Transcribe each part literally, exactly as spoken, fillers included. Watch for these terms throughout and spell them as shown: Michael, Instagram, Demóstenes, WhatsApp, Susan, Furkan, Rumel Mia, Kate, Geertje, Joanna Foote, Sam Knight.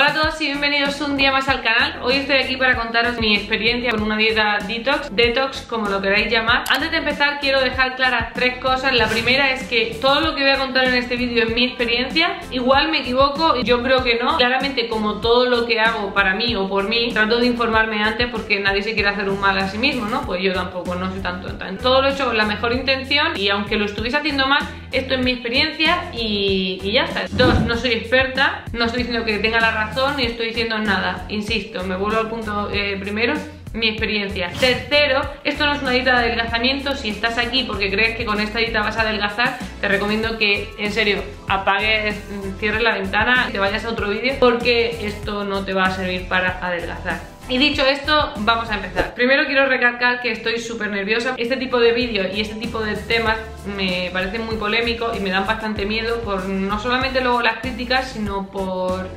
Hola a todos y bienvenidos un día más al canal. Hoy estoy aquí para contaros mi experiencia con una dieta detox, detox como lo queráis llamar. Antes de empezar quiero dejar claras tres cosas. La primera es que todo lo que voy a contar en este vídeo es mi experiencia. Igual me equivoco, yo creo que no. Claramente, como todo lo que hago para mí o por mí, trato de informarme antes porque nadie se quiere hacer un mal a sí mismo, ¿no? Pues yo tampoco, no soy tan tonta. Todo lo he hecho con la mejor intención y aunque lo estuviese haciendo mal, esto es mi experiencia y, y ya está. Dos, no soy experta, no estoy diciendo que tenga la razón ni estoy diciendo nada. Insisto, me vuelvo al punto eh, primero, mi experiencia. Tercero, esto no es una dieta de adelgazamiento. Si estás aquí porque crees que con esta dieta vas a adelgazar, te recomiendo que, en serio, apagues, cierres la ventana y te vayas a otro vídeo, porque esto no te va a servir para adelgazar. Y dicho esto, vamos a empezar. Primero quiero recalcar que estoy súper nerviosa. Este tipo de vídeos y este tipo de temas me parecen muy polémicos y me dan bastante miedo, por no solamente luego las críticas, sino por...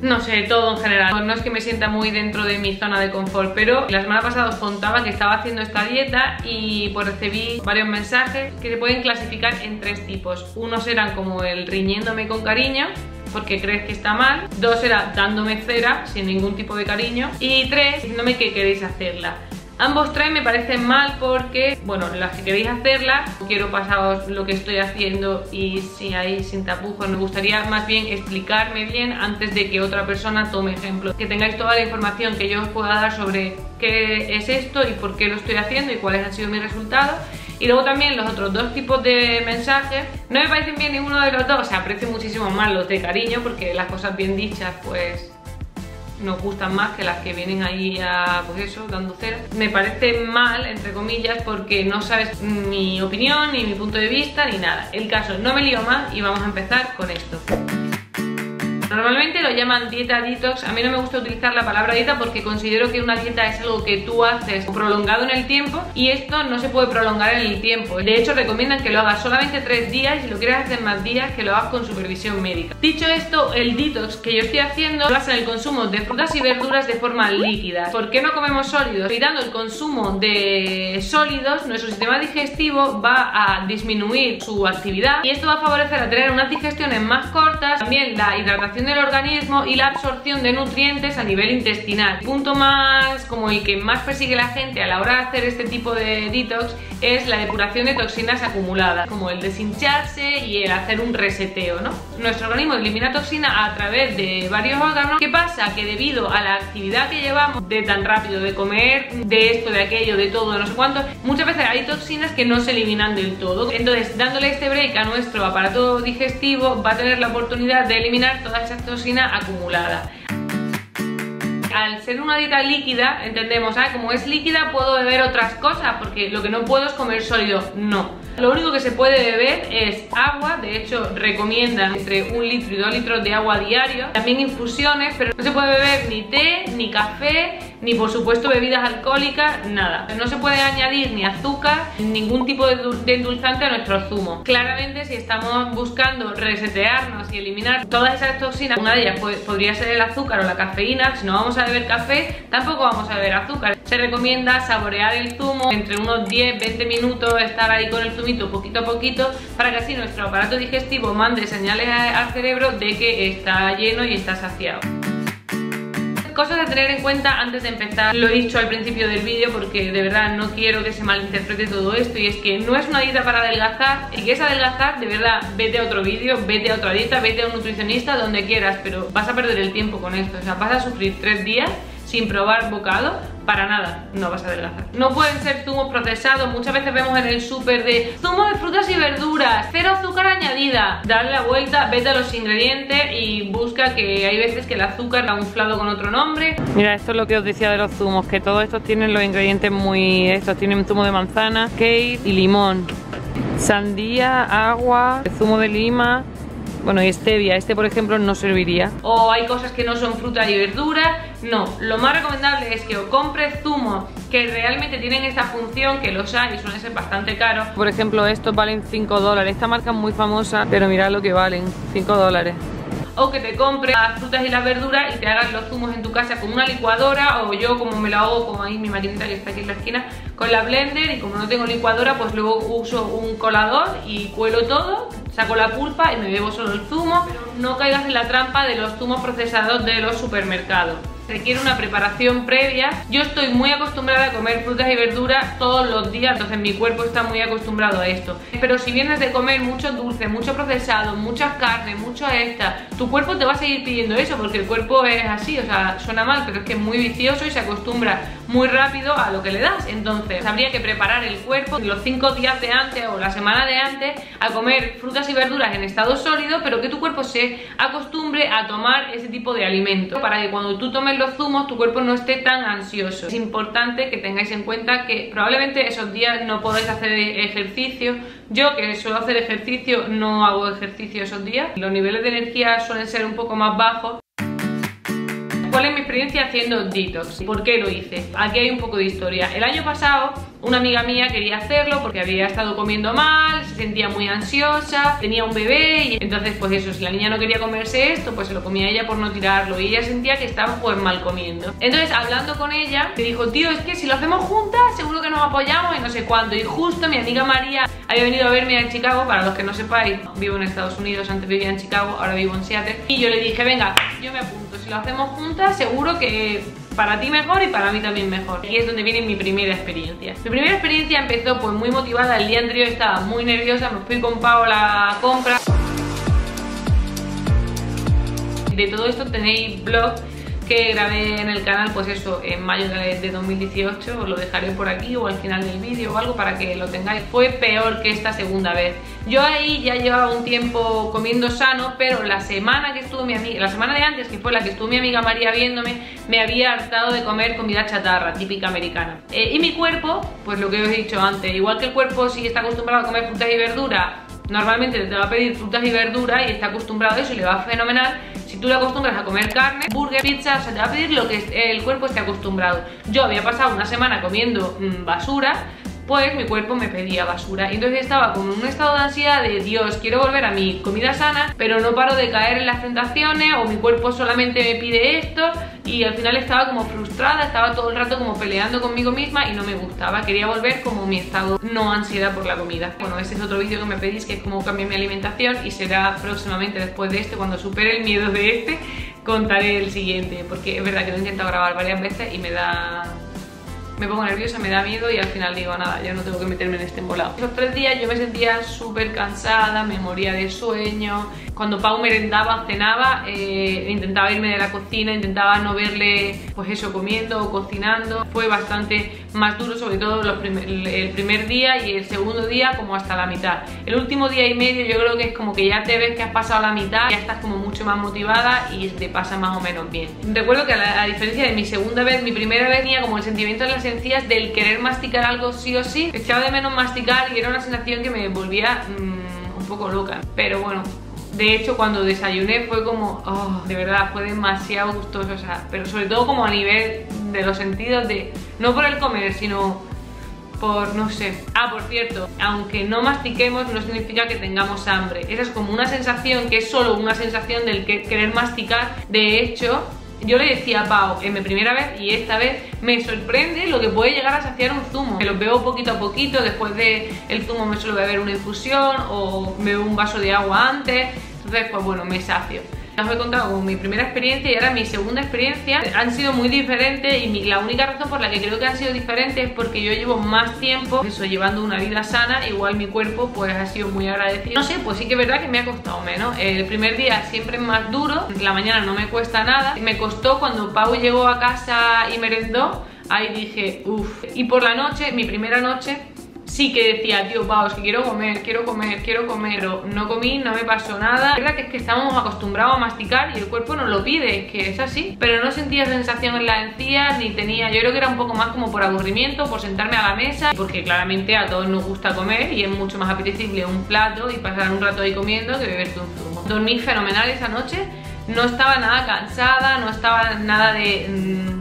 no sé, todo en general. No es que me sienta muy dentro de mi zona de confort, pero la semana pasada os contaba que estaba haciendo esta dieta y pues recibí varios mensajes que se pueden clasificar en tres tipos. Unos eran como el riñéndome con cariño porque crees que está mal. Dos era dándome cera sin ningún tipo de cariño. Y tres, diciéndome que queréis hacerla. Ambos tres me parecen mal porque, bueno, las que queréis hacerla, quiero pasaros lo que estoy haciendo y si ahí sin tapujos. Me gustaría más bien explicarme bien antes de que otra persona tome ejemplo. Que tengáis toda la información que yo os pueda dar sobre qué es esto y por qué lo estoy haciendo y cuáles han sido mis resultados. Y luego también los otros dos tipos de mensajes. No me parecen bien ninguno de los dos, o sea, aprecio muchísimo más los de cariño porque las cosas bien dichas, pues... nos gustan más que las que vienen ahí a, pues eso, dando cera. Me parece mal, entre comillas, porque no sabes mi opinión, ni mi punto de vista, ni nada. El caso, no me lío más y vamos a empezar con esto. Normalmente lo llaman dieta detox. A mí no me gusta utilizar la palabra dieta porque considero que una dieta es algo que tú haces prolongado en el tiempo y esto no se puede prolongar en el tiempo. De hecho, recomiendan que lo hagas solamente tres días y si lo quieres hacer más días, que lo hagas con supervisión médica. Dicho esto, el detox que yo estoy haciendo se basa en el consumo de frutas y verduras de forma líquida. ¿Por qué no comemos sólidos? Evitando el consumo de sólidos, nuestro sistema digestivo va a disminuir su actividad y esto va a favorecer a tener unas digestiones más cortas, también la hidratación del organismo y la absorción de nutrientes a nivel intestinal. El punto más como el que más persigue la gente a la hora de hacer este tipo de detox es la depuración de toxinas acumuladas, como el deshincharse y el hacer un reseteo, ¿no? Nuestro organismo elimina toxina a través de varios órganos. ¿Qué pasa? Que debido a la actividad que llevamos de tan rápido, de comer, de esto, de aquello, de todo, de no sé cuánto, muchas veces hay toxinas que no se eliminan del todo. Entonces, dándole este break a nuestro aparato digestivo, va a tener la oportunidad de eliminar todas esa toxina acumulada. Al ser una dieta líquida, entendemos, ah, como es líquida puedo beber otras cosas, porque lo que no puedo es comer sólido. No. Lo único que se puede beber es agua. De hecho, recomiendan entre un litro y dos litros de agua diario. También infusiones, pero no se puede beber ni té, ni café, ni por supuesto bebidas alcohólicas, nada. No se puede añadir ni azúcar, ningún tipo de endulzante a nuestro zumo. Claramente, si estamos buscando resetearnos y eliminar todas esas toxinas, una de ellas podría ser el azúcar o la cafeína. Si no vamos a beber café, tampoco vamos a beber azúcar. Se recomienda saborear el zumo entre unos diez a veinte minutos, estar ahí con el zumito poquito a poquito, para que así nuestro aparato digestivo mande señales al cerebro de que está lleno y está saciado. Cosas a tener en cuenta antes de empezar. Lo he dicho al principio del vídeo porque de verdad no quiero que se malinterprete todo esto, y es que no es una dieta para adelgazar. Si quieres adelgazar, de verdad, vete a otro vídeo, vete a otra dieta, vete a un nutricionista, donde quieras, pero vas a perder el tiempo con esto. O sea, vas a sufrir tres días sin probar bocado. Para nada, no vas a adelgazar. No pueden ser zumos procesados. Muchas veces vemos en el súper de zumo de frutas y verduras, cero azúcar añadida. Dale la vuelta, vete a los ingredientes y busca, que hay veces que el azúcar la ha inflado con otro nombre. Mira, esto es lo que os decía de los zumos, que todos estos tienen los ingredientes muy... estos tienen zumo de manzana, kale y limón, sandía, agua, zumo de lima... bueno, y stevia, este por ejemplo no serviría. O hay cosas que no son fruta y verdura. No, lo más recomendable es que o compres zumos que realmente tienen esta función, que los hay y suelen ser bastante caros. Por ejemplo, estos valen cinco dólares. Esta marca es muy famosa, pero mirad lo que valen, cinco dólares. O que te compres las frutas y las verduras y te hagas los zumos en tu casa con una licuadora, o yo como me lo hago, como ahí mi maquinita que está aquí en la esquina, con la blender, y como no tengo licuadora, pues luego uso un colador y cuelo todo. saco la pulpa y me bebo solo el zumo. No caigas en la trampa de los zumos procesados de los supermercados. Requiere una preparación previa. Yo estoy muy acostumbrada a comer frutas y verduras todos los días, entonces mi cuerpo está muy acostumbrado a esto. Pero si vienes de comer mucho dulce, mucho procesado, muchas carnes, mucho esta, tu cuerpo te va a seguir pidiendo eso, porque el cuerpo es así, o sea, suena mal, pero es que es muy vicioso y se acostumbra muy rápido a lo que le das. Entonces habría que preparar el cuerpo los cinco días de antes o la semana de antes a comer frutas y verduras en estado sólido, pero que tu cuerpo se acostumbre a tomar ese tipo de alimento, para que cuando tú tomes los zumos tu cuerpo no esté tan ansioso. Es importante que tengáis en cuenta que probablemente esos días no podáis hacer ejercicio. Yo, que suelo hacer ejercicio, no hago ejercicio esos días. Los niveles de energía suelen ser un poco más bajos. ¿Cuál es mi experiencia haciendo detox? ¿Por qué lo hice? Aquí hay un poco de historia. El año pasado una amiga mía quería hacerlo porque había estado comiendo mal, se sentía muy ansiosa, tenía un bebé y entonces pues eso, si la niña no quería comerse esto, pues se lo comía ella por no tirarlo, y ella sentía que estaba pues mal comiendo. Entonces, hablando con ella, me dijo: tío, es que si lo hacemos juntas seguro que nos apoyamos y no sé cuánto. Y justo mi amiga María había venido a verme a Chicago. Para los que no sepáis, vivo en Estados Unidos, antes vivía en Chicago, ahora vivo en Seattle, y yo le dije: venga, yo me apunto, si lo hacemos juntas seguro que para ti mejor y para mí también mejor. Y es donde viene mi primera experiencia. Mi primera experiencia empezó pues muy motivada. El día anterior estaba muy nerviosa, me fui con Pau a la compra. De todo esto tenéis blog que grabé en el canal, pues eso, en mayo de dos mil dieciocho, os lo dejaré por aquí o al final del vídeo o algo para que lo tengáis. Fue peor que esta segunda vez. Yo ahí ya llevaba un tiempo comiendo sano, pero la semana que estuvo mi amiga, la semana de antes, que fue la que estuvo mi amiga María viéndome, me había hartado de comer comida chatarra, típica americana. Eh, y mi cuerpo, pues lo que os he dicho antes, igual que el cuerpo sí está acostumbrado a comer frutas y verduras, normalmente te va a pedir frutas y verduras y está acostumbrado a eso y le va fenomenal. Si tú le acostumbras a comer carne, burger, pizza, o sea, te va a pedir lo que el cuerpo esté acostumbrado. Yo había pasado una semana comiendo mmm, basura, pues mi cuerpo me pedía basura. Y entonces estaba con un estado de ansiedad de: Dios, quiero volver a mi comida sana, pero no paro de caer en las tentaciones, o mi cuerpo solamente me pide esto. Y al final estaba como frustrada, estaba todo el rato como peleando conmigo misma y no me gustaba. Quería volver como mi estado no ansiedad por la comida. Bueno, ese es otro vídeo que me pedís, que es cómo cambiar mi alimentación, y será próximamente después de este, cuando supere el miedo de este, contaré el siguiente. Porque es verdad que lo he intentado grabar varias veces y me da... me pongo nerviosa, me da miedo y al final digo: nada, yo no tengo que meterme en este embolado. Esos tres días yo me sentía súper cansada, me moría de sueño. Cuando Pau merendaba, cenaba, eh, intentaba irme de la cocina, intentaba no verle pues eso, comiendo o cocinando. Fue bastante más duro, sobre todo los prim el primer día y el segundo día como hasta la mitad. El último día y medio yo creo que es como que ya te ves que has pasado la mitad, ya estás como mucho más motivada y te pasa más o menos bien. Recuerdo que a, la, a diferencia de mi segunda vez, mi primera vez tenía como el sentimiento en las encías del querer masticar algo sí o sí. Echaba de menos masticar y era una sensación que me volvía mmm, un poco loca. Pero bueno, de hecho cuando desayuné fue como, oh, de verdad, fue demasiado gustoso, o sea, pero sobre todo como a nivel de los sentidos, de no por el comer, sino por, no sé. Ah, por cierto, aunque no mastiquemos no significa que tengamos hambre. Esa es como una sensación que es solo una sensación del que querer masticar. De hecho, yo le decía a Pau en mi primera vez y esta vez: me sorprende lo que puede llegar a saciar un zumo. Me los bebo poquito a poquito, después del zumo me suelo beber una infusión o bebo un vaso de agua antes, entonces pues bueno, me sacio. Ya os he contado como mi primera experiencia y ahora mi segunda experiencia. Han sido muy diferentes y mi, la única razón por la que creo que han sido diferentes es porque yo llevo más tiempo, eso, llevando una vida sana. Igual mi cuerpo pues ha sido muy agradecido. No sé, pues sí que es verdad que me ha costado menos. El primer día siempre es más duro, la mañana no me cuesta nada. Me costó cuando Pau llegó a casa y merendó, ahí dije uff. Y por la noche, mi primera noche, sí que decía: tío, Pau, es que quiero comer, quiero comer, quiero comer. Pero no comí, no me pasó nada. La verdad que es que estamos acostumbrados a masticar y el cuerpo nos lo pide, es que es así. Pero no sentía sensación en las encías, ni tenía... Yo creo que era un poco más como por aburrimiento, por sentarme a la mesa, porque claramente a todos nos gusta comer y es mucho más apetecible un plato y pasar un rato ahí comiendo que beberte un zumo. Dormí fenomenal esa noche, no estaba nada cansada, no estaba nada de...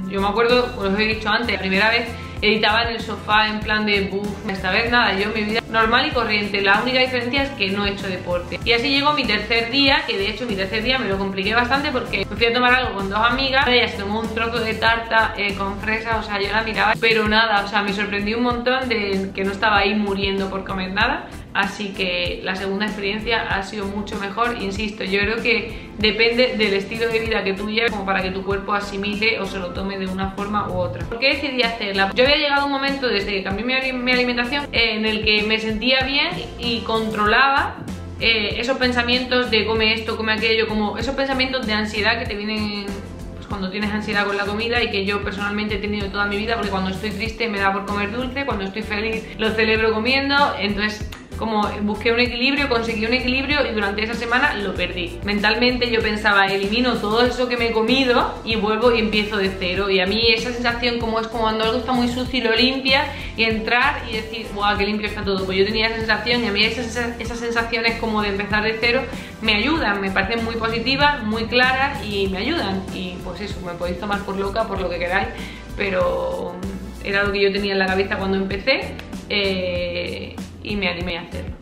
Yo me acuerdo, os he dicho antes, la primera vez editaba en el sofá en plan de buff. Esta vez nada, yo mi vida normal y corriente. La única diferencia es que no he hecho deporte. Y así llegó mi tercer día, que de hecho mi tercer día me lo compliqué bastante porque me fui a tomar algo con dos amigas. Ella se tomó un trozo de tarta eh, con fresa, o sea, yo la miraba, pero nada, o sea, me sorprendí un montón de que no estaba ahí muriendo por comer nada. así que la segunda experiencia ha sido mucho mejor. Insisto, yo creo que depende del estilo de vida que tú lleves como para que tu cuerpo asimile o se lo tome de una forma u otra. ¿Por qué decidí hacerla? Yo había llegado a un momento desde que cambié mi alimentación en el que me sentía bien y controlaba eh, esos pensamientos de come esto, come aquello, como esos pensamientos de ansiedad que te vienen cuando tienes ansiedad con la comida, y que yo personalmente he tenido toda mi vida, porque cuando estoy triste me da por comer dulce, cuando estoy feliz lo celebro comiendo. Entonces como busqué un equilibrio, conseguí un equilibrio, y durante esa semana lo perdí. Mentalmente yo pensaba, elimino todo eso que me he comido y vuelvo y empiezo de cero. Y a mí esa sensación, como es como cuando algo está muy sucio y lo limpia, y entrar y decir, wow, qué limpio está todo. Pues yo tenía esa sensación, y a mí esas, esas sensaciones como de empezar de cero me ayudan, me parecen muy positivas, muy claras y me ayudan. Y pues eso, me podéis tomar por loca, por lo que queráis, pero era lo que yo tenía en la cabeza cuando empecé. Eh... y me animé a hacerlo.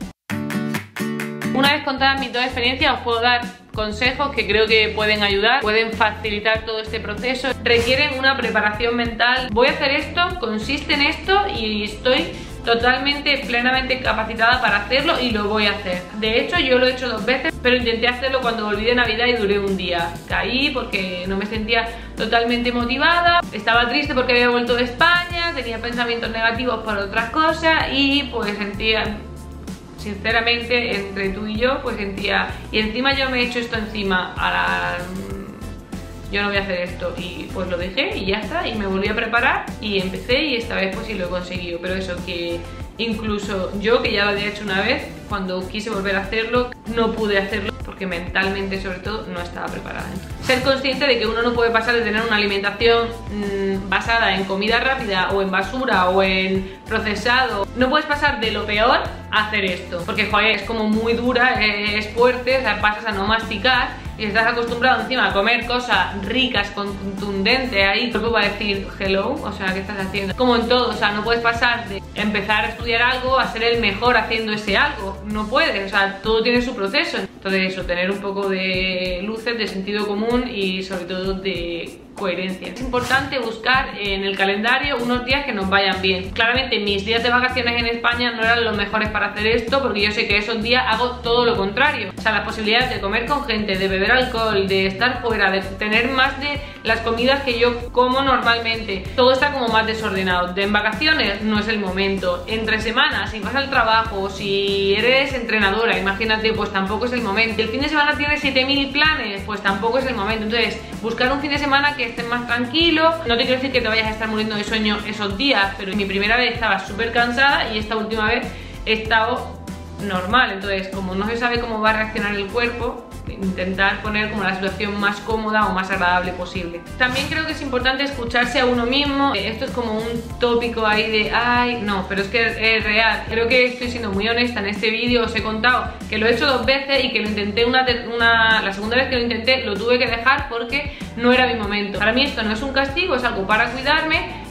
Una vez contadas mis dos experiencias, os puedo dar consejos que creo que pueden ayudar, pueden facilitar todo este proceso. Requieren una preparación mental. Voy a hacer esto, consiste en esto y estoy totalmente, plenamente capacitada para hacerlo y lo voy a hacer. De hecho, yo lo he hecho dos veces, pero intenté hacerlo cuando volví de Navidad y duré un día. Caí porque no me sentía totalmente motivada, estaba triste porque había vuelto de España, tenía pensamientos negativos por otras cosas y pues sentía, sinceramente, entre tú y yo, pues sentía, y encima yo me he hecho esto encima a la... yo no voy a hacer esto, y pues lo dejé y ya está, y me volví a preparar y empecé, y esta vez pues sí lo he conseguido. Pero eso, que incluso yo, que ya lo había hecho una vez, cuando quise volver a hacerlo no pude hacerlo porque mentalmente, sobre todo, no estaba preparada. Ser consciente de que uno no puede pasar de tener una alimentación mmm, basada en comida rápida o en basura o en procesado. No puedes pasar de lo peor a hacer esto, porque joder, es como muy dura, es fuerte, o sea, pasas a no masticar. Y estás acostumbrado encima a comer cosas ricas, contundentes, ahí tu cuerpo va a decir hello, o sea, ¿qué estás haciendo? Como en todo, o sea, no puedes pasar de empezar a estudiar algo a ser el mejor haciendo ese algo, no puedes, o sea, todo tiene su proceso. Entonces eso, tener un poco de luces, de sentido común y sobre todo de coherencia. Es importante buscar en el calendario unos días que nos vayan bien. Claramente mis días de vacaciones en España no eran los mejores para hacer esto, porque yo sé que esos días hago todo lo contrario. O sea, las posibilidades de comer con gente, de beber alcohol, de estar fuera, de tener más de las comidas que yo como normalmente, todo está como más desordenado. De en vacaciones no es el momento, entre semanas, si vas al trabajo, si eres entrenadora, imagínate, pues tampoco es el momento. El fin de semana tienes siete mil planes, pues tampoco es el momento. Entonces buscar un fin de semana que estén más tranquilos. No te quiero decir que te vayas a estar muriendo de sueño esos días, pero mi primera vez estaba súper cansada y esta última vez he estado normal. Entonces, como no se sabe cómo va a reaccionar el cuerpo, intentar poner como la situación más cómoda o más agradable posible. También creo que es importante escucharse a uno mismo. Esto es como un tópico ahí de ay, no, pero es que es real. Creo que estoy siendo muy honesta en este vídeo. Os he contado que lo he hecho dos veces y que lo intenté una, una... la segunda vez que lo intenté lo tuve que dejar porque no era mi momento. Para mí esto no es un castigo, es algo para cuidarme.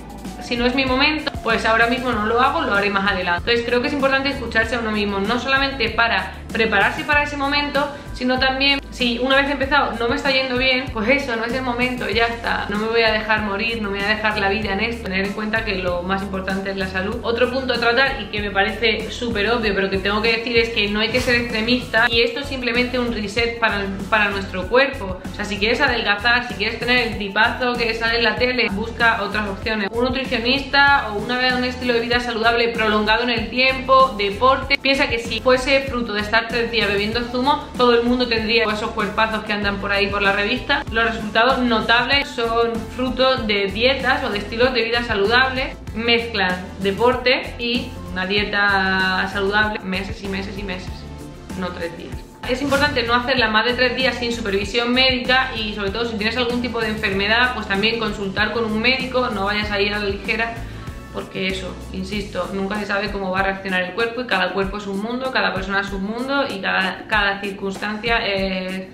Si no es mi momento, pues ahora mismo no lo hago, lo haré más adelante. Entonces creo que es importante escucharse a uno mismo, no solamente para prepararse para ese momento, sino también si una vez empezado no me está yendo bien, pues eso, no es el momento, ya está. No me voy a dejar morir, no me voy a dejar la vida en esto. Tener en cuenta que lo más importante es la salud. Otro punto a tratar, y que me parece súper obvio, pero que tengo que decir, es que no hay que ser extremista, y esto es simplemente un reset para, para nuestro cuerpo. O sea, si quieres adelgazar, si quieres tener el tipazo que sale en la tele, busca otras opciones. Un nutricionista o una vez un estilo de vida saludable prolongado en el tiempo, deporte. Piensa que si fuese fruto de estar tres días bebiendo zumo, todo el mundo tendría esos cuerpazos que andan por ahí por la revista. Los resultados notables son frutos de dietas o de estilos de vida saludables. Mezclan deporte y una dieta saludable meses y meses y meses, no tres días. Es importante no hacerla más de tres días sin supervisión médica, y sobre todo si tienes algún tipo de enfermedad, pues también consultar con un médico. No vayas a ir a la ligera, porque eso, insisto, nunca se sabe cómo va a reaccionar el cuerpo, y cada cuerpo es un mundo, cada persona es un mundo, y cada, cada circunstancia es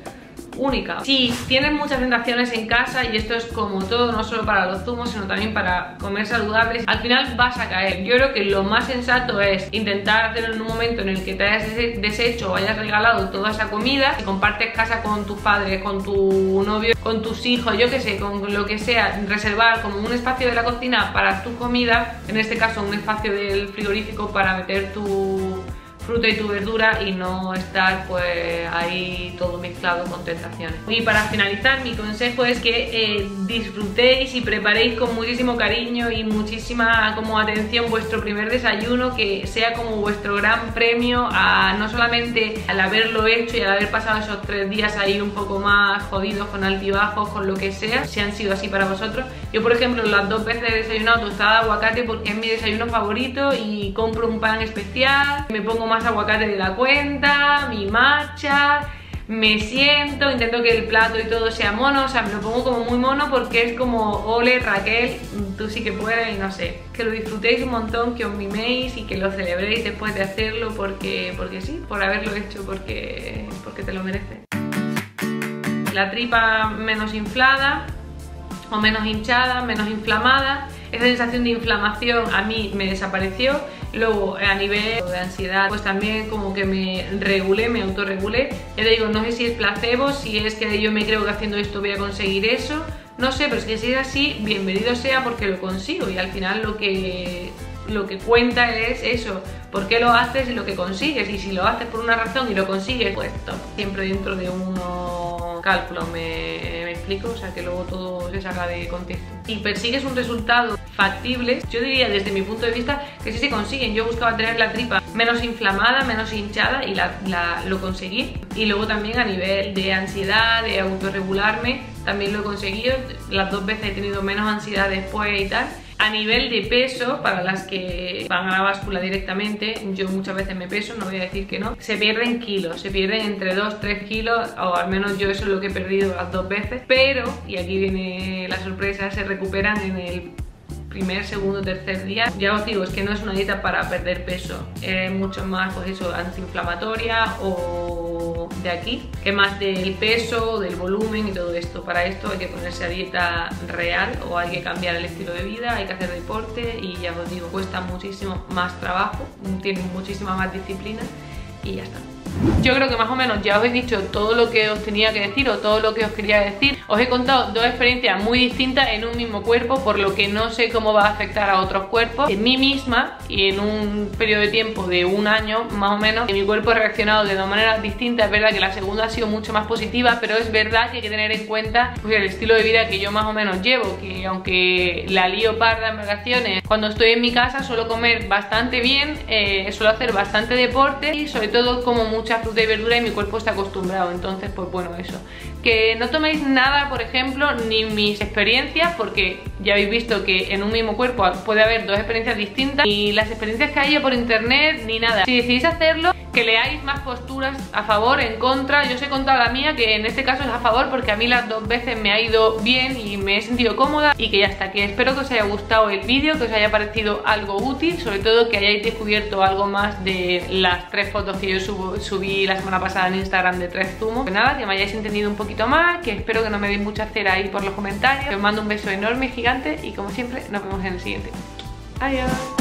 única. Si tienes muchas tentaciones en casa, y esto es como todo, no solo para los zumos, sino también para comer saludables, al final vas a caer. Yo creo que lo más sensato es intentar hacerlo en un momento en el que te hayas deshecho o hayas regalado toda esa comida. Si compartes casa con tus padres, con tu novio, con tus hijos, yo que sé, con lo que sea, reservar como un espacio de la cocina para tu comida, en este caso un espacio del frigorífico para meter tu fruta y tu verdura y no estar pues ahí todo mezclado con tentaciones. Y para finalizar, mi consejo es que eh, disfrutéis y preparéis con muchísimo cariño y muchísima como atención vuestro primer desayuno, que sea como vuestro gran premio a no solamente al haberlo hecho y al haber pasado esos tres días ahí un poco más jodidos, con altibajos, con lo que sea, si han sido así para vosotros. Yo por ejemplo las dos veces he desayunado tostada de aguacate porque es mi desayuno favorito y compro un pan especial, me pongo más aguacate de la cuenta, mi matcha, me siento, intento que el plato y todo sea mono, o sea, me lo pongo como muy mono porque es como, ole Raquel, tú sí que puedes, y no sé. Que lo disfrutéis un montón, que os miméis y que lo celebréis después de hacerlo porque, porque sí, por haberlo hecho, porque, porque te lo mereces. La tripa menos inflada o menos hinchada, menos inflamada. Esa sensación de inflamación a mí me desapareció. Luego a nivel de ansiedad pues también como que me regulé, me autorregulé. Ya te digo, no sé si es placebo, si es que yo me creo que haciendo esto voy a conseguir eso, no sé, pero es que si es así, bienvenido sea porque lo consigo y al final lo que, lo que cuenta es eso, por qué lo haces y lo que consigues, y si lo haces por una razón y lo consigues, pues top. Siempre dentro de unos cálculos, me, me explico, o sea que luego todo se saca de contexto. Si persigues un resultado factibles, yo diría desde mi punto de vista que sí se consiguen. Yo buscaba tener la tripa menos inflamada, menos hinchada y la, la, lo conseguí. Y luego también a nivel de ansiedad, de autorregularme, también lo he conseguido. Las dos veces he tenido menos ansiedad después y tal. A nivel de peso, para las que van a la báscula directamente, yo muchas veces me peso, no voy a decir que no, se pierden kilos, se pierden entre dos a tres kilos, o al menos yo eso es lo que he perdido las dos veces, pero, y aquí viene la sorpresa, se recuperan en el primer, segundo, tercer día. Ya os digo, es que no es una dieta para perder peso, es mucho más pues eso, antiinflamatoria o de aquí, que más del peso, del volumen y todo esto. Para esto hay que ponerse a dieta real o hay que cambiar el estilo de vida, hay que hacer deporte y ya os digo, cuesta muchísimo más trabajo, tiene muchísima más disciplina y ya está. Yo creo que más o menos ya os he dicho todo lo que os tenía que decir o todo lo que os quería decir. Os he contado dos experiencias muy distintas en un mismo cuerpo, por lo que no sé cómo va a afectar a otros cuerpos. En mí misma y en un periodo de tiempo de un año más o menos, mi cuerpo ha reaccionado de dos maneras distintas. Es verdad que la segunda ha sido mucho más positiva, pero es verdad que hay que tener en cuenta pues, el estilo de vida que yo más o menos llevo, que aunque la lío parda en vacaciones, cuando estoy en mi casa suelo comer bastante bien, eh, suelo hacer bastante deporte y sobre todo como mucha fruta y verdura y mi cuerpo está acostumbrado. Entonces pues bueno, eso, que no toméis nada por ejemplo ni mis experiencias, porque ya habéis visto que en un mismo cuerpo puede haber dos experiencias distintas, ni las experiencias que hay por internet ni nada. Si decidís hacerlo, que leáis más posturas a favor, en contra. Yo os he contado la mía, que en este caso es a favor porque a mí las dos veces me ha ido bien y me he sentido cómoda, y que ya está. Que espero que os haya gustado el vídeo, que os haya parecido algo útil, sobre todo que hayáis descubierto algo más de las tres fotos que yo subo, subí la semana pasada en Instagram de tres zumos. Pues nada, que me hayáis entendido un poquito más, que espero que no me deis mucha cera ahí por los comentarios. Os mando un beso enorme, gigante, y como siempre nos vemos en el siguiente. Adiós.